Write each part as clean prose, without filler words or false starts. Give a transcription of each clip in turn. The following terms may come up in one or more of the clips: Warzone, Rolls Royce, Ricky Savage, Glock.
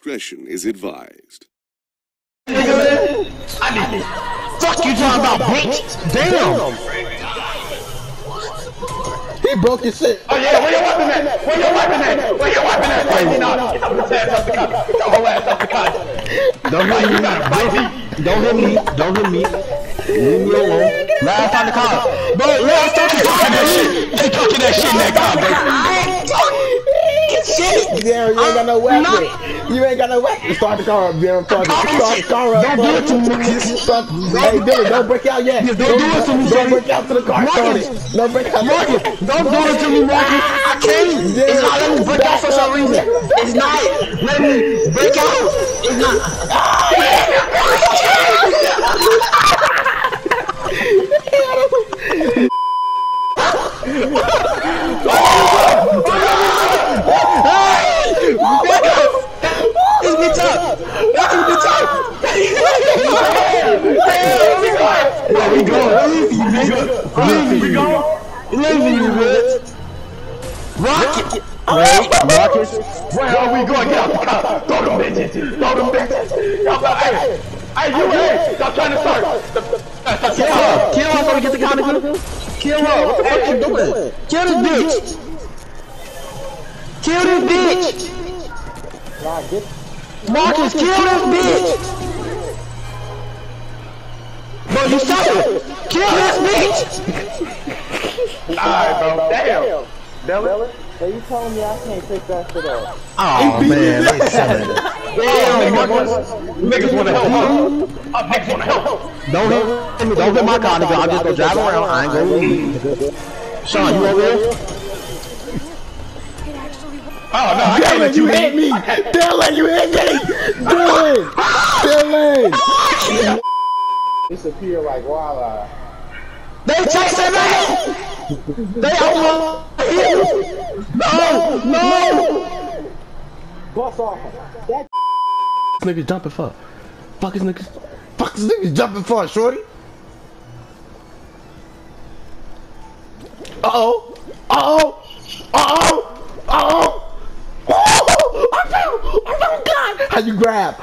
discretion is advised. Fuck you talking about, bitch! Damn! He broke his shit. Oh yeah, where your weapon at? Where your weapon at? Where your weapon at? Where your weapon at? Don't hit me. Leave me alone. Last time the car. Bro, last time they talking that shit. They talking that shit in that car, bro. Darren, you ain't got no weapon. You ain't got no weapon. Start the car up, Darren. Start the car up. Don't do it. Hey, Billy, don't break out yet. Don't do it to me. Don't break out to the car. Don't break out. Don't do it to me, Marcus. I can't. It's not letting me break out for some reason. It's not letting me break out. It's not. Rocket! Rockets! Where we going? Get out the car! Throw them bitches! Hey, you here! Stop trying to start! Kill her! Kill her! Wanna get the gun? Kill her! What the fuck you doing? Kill this bitch! Kill this bitch! Marcus, kill this bitch! Bro, you saw it! Kill this bitch! Alright, bro. Damn! Bella? Are you telling me I can't pick that shit up? Oh man, like niggas wanna help her. Up next wanna help her. Don't hit my car, nigga. I'm just gonna drive around. I ain't gonna leave. Sean, you over here? Oh no, I can't let you hit me! Dylan, you hit me! Dylan! Disappear like wildlife. They chasing me! They over here! No! Bust off! That niggas jumping for. Fuck his niggas jumping for, shorty! Uh-oh! Oh! I fell! God! How you grab!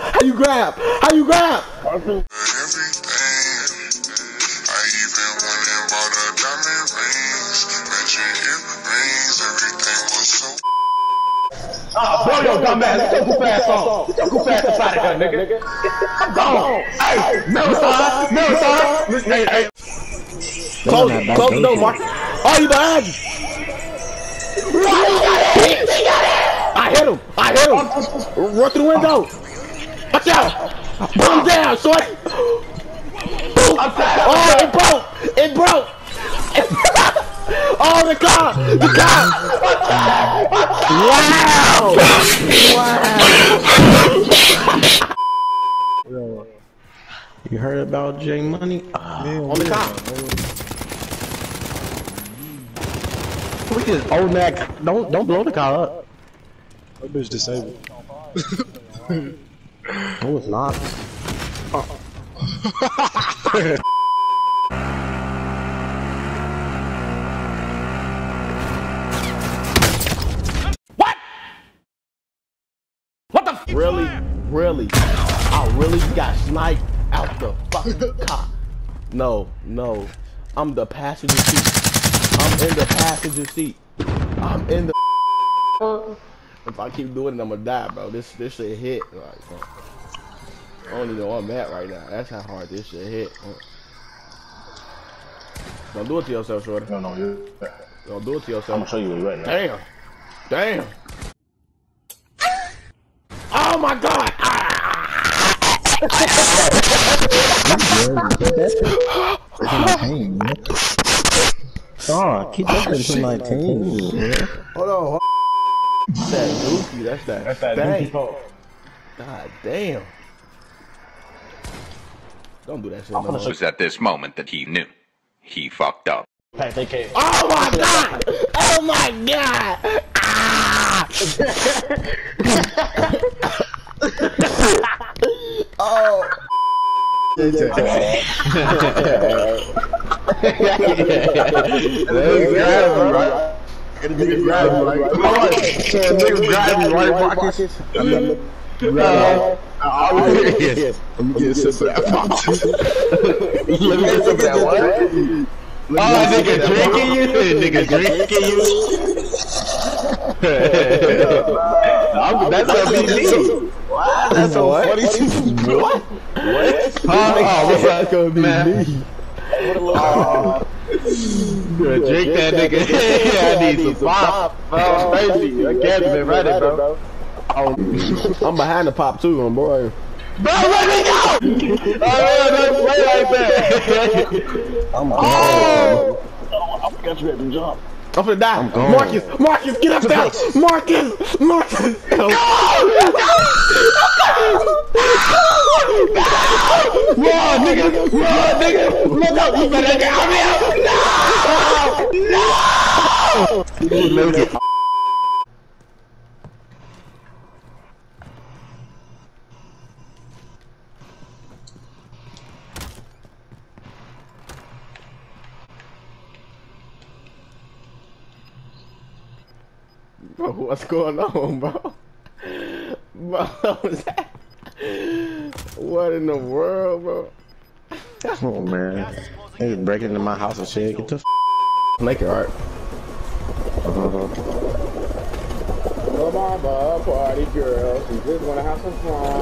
Blow your dumb ass! Get your goof ass on! Get your goof ass inside of here, nigga! I'm gone! Hey! No time! Hey! Close the door, Marcus! Oh, you behind you! I hit him! Run through the window! Watch out! Boom down, shorty! Boom! Oh, it broke! Oh, the car! Wow! Wow! You heard about J Money? On the car! Look at this old neck. Don't blow the car up. That bitch disabled. No, it's not. Oh. Really, I really got sniped out the fucking car. No, I'm the passenger seat. If I keep doing it, I'm gonna die, bro. This shit hit. Like, I don't even know where I'm at right now. That's how hard this shit hit. Don't do it to yourself, shorty. No, don't do it to yourself. I'm gonna show you right now. Damn. Oh my God! Oh, keep that shit 19. Hold on. That goofy, that's that goofy call. God damn. Don't do that shit. No. It was at this moment that he knew. He fucked up. Oh my God! Oh my God! Oh. Niggas grab me right, Marcus. Let me get some of that. Oh, nigga drinking you? Nigga drinking you? That's a BD. Wow, that's so funny. What? What? Oh, what's that gonna be? Man. Drink that, nigga. I need some pop. That's crazy. I can't even write it, bro. I'm behind the pop too, on boy. Bro, let me go! Oh, man, don't play like that. I'm gone. I forgot you had to jump. I'm finna die. I'm Marcus, get up there! Marcus! No! No! Run, nigga! Look up! You better get out of here! No! No! Bro, what's going on, bro? Bro, what in the world, bro? Oh, man. They just breaking into my house and shit. Get the f***. Make it hard. Come on, bub, party girl. She just wanna have some fun.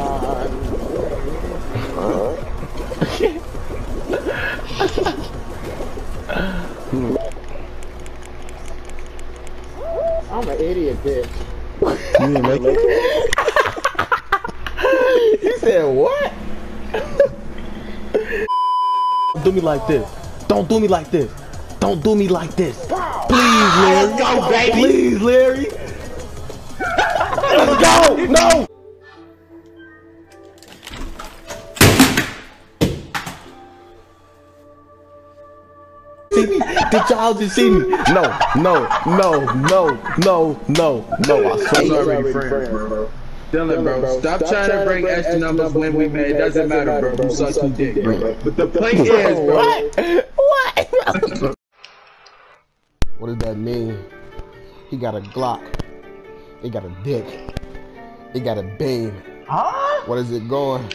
I'm an idiot, bitch. You didn't make it? You said what? Don't do me like this. Don't do me like this. Don't do me like this. Please, Larry. Let's go, baby. Please, Larry. Let's go. No. Did y'all just see me? No. I swear to friends, bro. Dylan, bro, stop trying to bring extra numbers when we made. It doesn't matter, bro. You suck your dick, bro. But the point is, bro. What? What does that mean? He got a Glock. He got a dick. He got a beam. Huh? What is it going?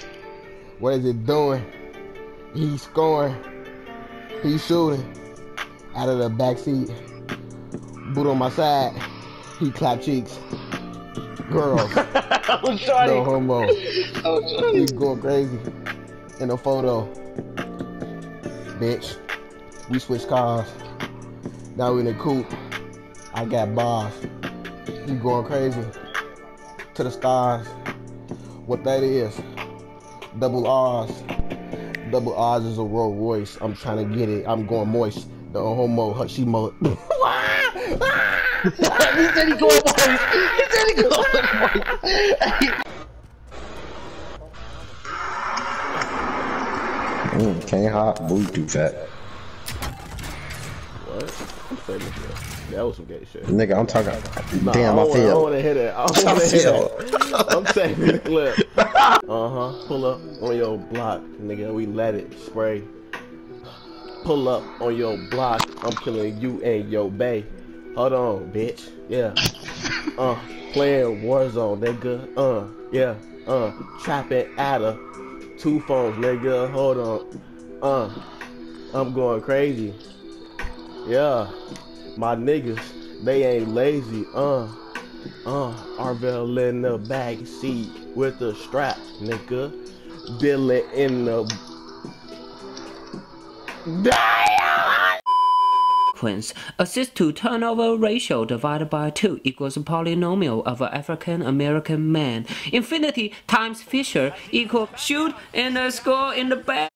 What is it doing? He's scoring. He's shooting. Out of the backseat, boot on my side, he clap cheeks. Girls, no homo. He's going crazy in a photo. Bitch, we switched cars. Now we in a coupe. I got bars. He going crazy to the stars. What that is? Double R's. Double R's is a Rolls Royce. I'm trying to get it. I'm going moist. The homo, she mo. He said he going moist. He said he going moist. Can't hop, move too fat. What? That was some gay shit. Nigga, I'm talking. Nah, damn, I feel. I want to hit it. I want to hit it. I'm taking the clip. Pull up on your block, nigga. We let it spray. Pull up on your block, I'm killing you and your bae. Hold on, bitch. Yeah. Playing Warzone, nigga. Yeah. Trapping at her. Two phones, nigga. Hold on. I'm going crazy. Yeah. My niggas, they ain't lazy. Arvell in the back seat with the strap, nigga. Dylan in the assist to turnover ratio divided by 2 equals a polynomial of an African-American man. Infinity times Fisher equals shoot and a score in the back.